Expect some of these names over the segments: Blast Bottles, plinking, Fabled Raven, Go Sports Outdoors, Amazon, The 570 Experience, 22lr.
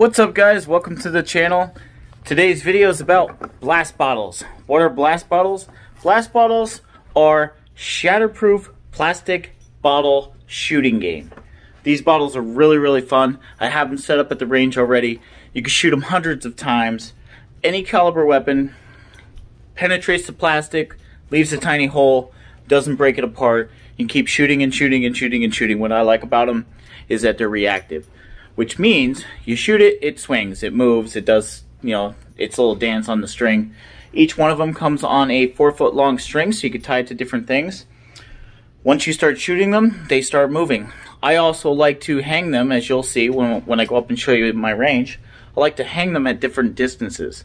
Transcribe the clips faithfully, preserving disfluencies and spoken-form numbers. What's up, guys? Welcome to the channel. Today's video is about blast bottles. What are blast bottles? Blast bottles are shatterproof plastic bottle shooting game. These bottles are really, really fun. I have them set up at the range already. You can shoot them hundreds of times. Any caliber weapon penetrates the plastic, leaves a tiny hole, doesn't break it apart. You can keep shooting and shooting and shooting and shooting. What I like about them is that they're reactive, which means you shoot it, it swings, it moves, it does, you know, its little dance on the string. Each one of them comes on a four foot long string, so you can tie it to different things. Once you start shooting them, they start moving. I also like to hang them, as you'll see when, when I go up and show you my range. I like to hang them at different distances,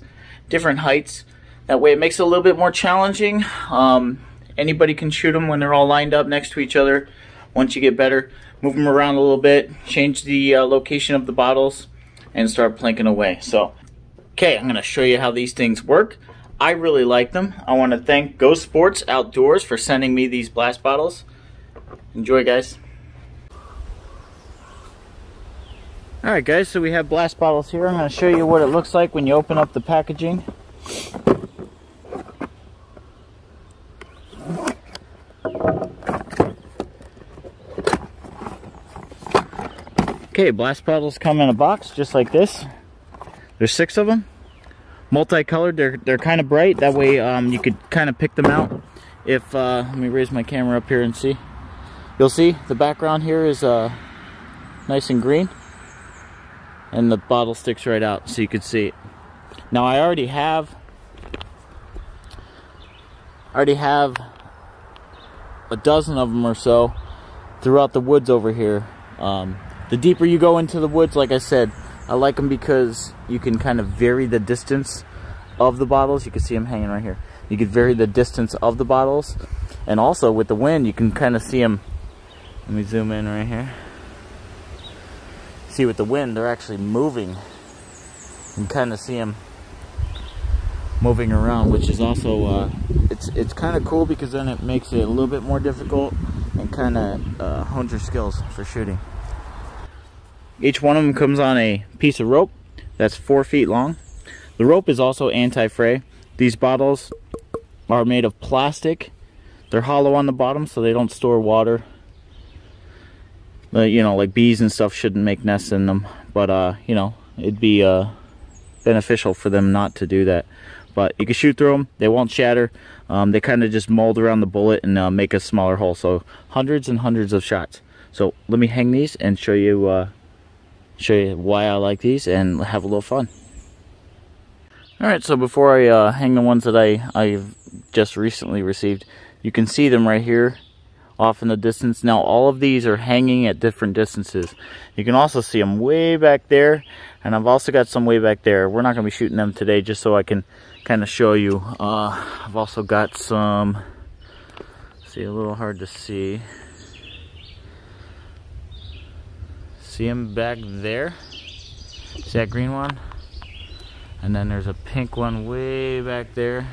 different heights. That way it makes it a little bit more challenging. Um, anybody can shoot them when they're all lined up next to each other. Once you get better, move them around a little bit, change the uh, location of the bottles, and start plinking away. So, okay, I'm going to show you how these things work. I really like them. I want to thank Go Sports Outdoors for sending me these blast bottles. Enjoy, guys. All right, guys, so we have blast bottles here. I'm going to show you what it looks like when you open up the packaging. Okay, blast bottles come in a box just like this. There's six of them, multicolored. They're they're kind of bright. That way, um, you could kind of pick them out. If uh, let me raise my camera up here and see. You'll see the background here is uh, nice and green, and the bottle sticks right out, so you could see it. Now I already have, I already have a dozen of them or so throughout the woods over here. Um, The deeper you go into the woods, like I said, I like them because you can kind of vary the distance of the bottles. You can see them hanging right here. You can vary the distance of the bottles. And also with the wind, you can kind of see them. Let me zoom in right here. See, with the wind, they're actually moving. You can kind of see them moving around, which is also, uh, it's, it's kind of cool because then it makes it a little bit more difficult and kind of uh, hones your skills for shooting. Each one of them comes on a piece of rope that's four feet long. The rope is also anti-fray. These bottles are made of plastic. They're hollow on the bottom so they don't store water. Uh, you know, like bees and stuff shouldn't make nests in them. But, uh, you know, it'd be uh, beneficial for them not to do that. But you can shoot through them. They won't shatter. Um, they kind of just mold around the bullet and uh, make a smaller hole. So hundreds and hundreds of shots. So let me hang these and show you... Uh, show you why I like these and have a little fun. Alright, so before I uh, hang the ones that I, I've just recently received, you can see them right here off in the distance. Now all of these are hanging at different distances. You can also see them way back there, and I've also got some way back there. We're not going to be shooting them today just so I can kind of show you. Uh, I've also got some, see, a little hard to see. See them back there? See that green one? And then there's a pink one way back there.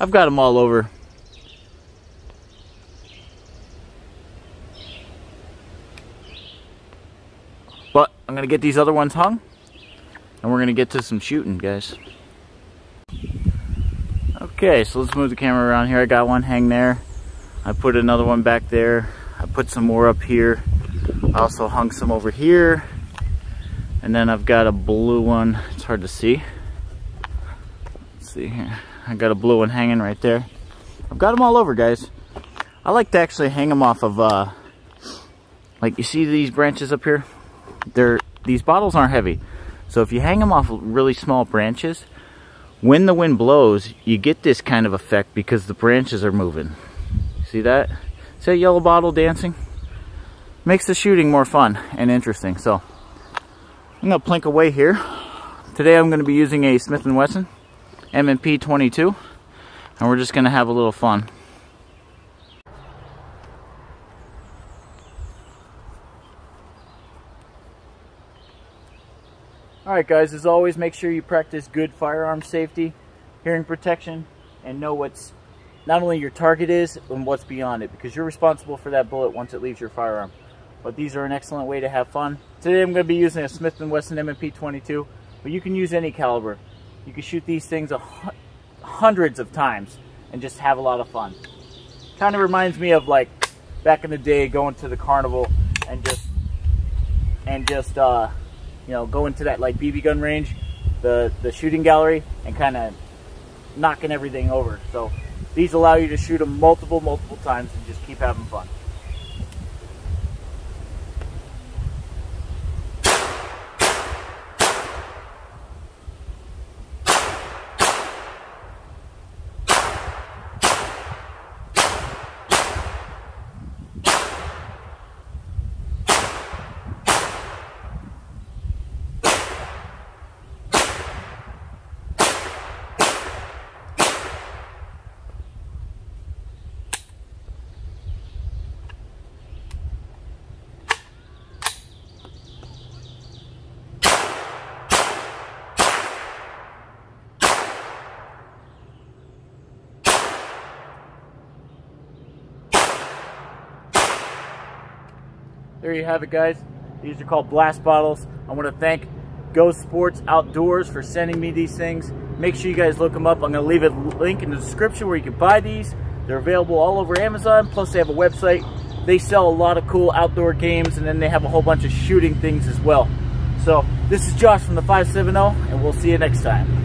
I've got them all over. But I'm gonna get these other ones hung and we're gonna get to some shooting, guys. Okay, so let's move the camera around here. I got one hang there. I put another one back there. I put some more up here. I also hung some over here. And then I've got a blue one. It's hard to see. Let's see here. I got a blue one hanging right there. I've got them all over, guys. I like to actually hang them off of, uh, like you see these branches up here? They're, these bottles aren't heavy. So if you hang them off really small branches, when the wind blows, you get this kind of effect because the branches are moving. See that? See that yellow bottle dancing? Makes the shooting more fun and interesting. So, I'm going to plink away here. Today I'm going to be using a Smith and Wesson M and P twenty-two. And we're just going to have a little fun. Alright, guys, as always, make sure you practice good firearm safety, hearing protection, and know what's not only your target is and what's beyond it, because you're responsible for that bullet once it leaves your firearm. But these are an excellent way to have fun. Today I'm going to be using a Smith and Wesson M and P twenty-two, but you can use any caliber. You can shoot these things a hundreds of times and just have a lot of fun. Kind of reminds me of like back in the day going to the carnival and just and just uh, you know, going to that like B B gun range, the the shooting gallery, and kind of knocking everything over. So these allow you to shoot them multiple multiple times and just keep having fun. There you have it, guys. These are called Blast Bottles. I want to thank Go Sports Outdoors for sending me these things. Make sure you guys look them up. I'm going to leave a link in the description where you can buy these. They're available all over Amazon, plus they have a website. They sell a lot of cool outdoor games, and then they have a whole bunch of shooting things as well. So this is Josh from the five seven zero, and we'll see you next time.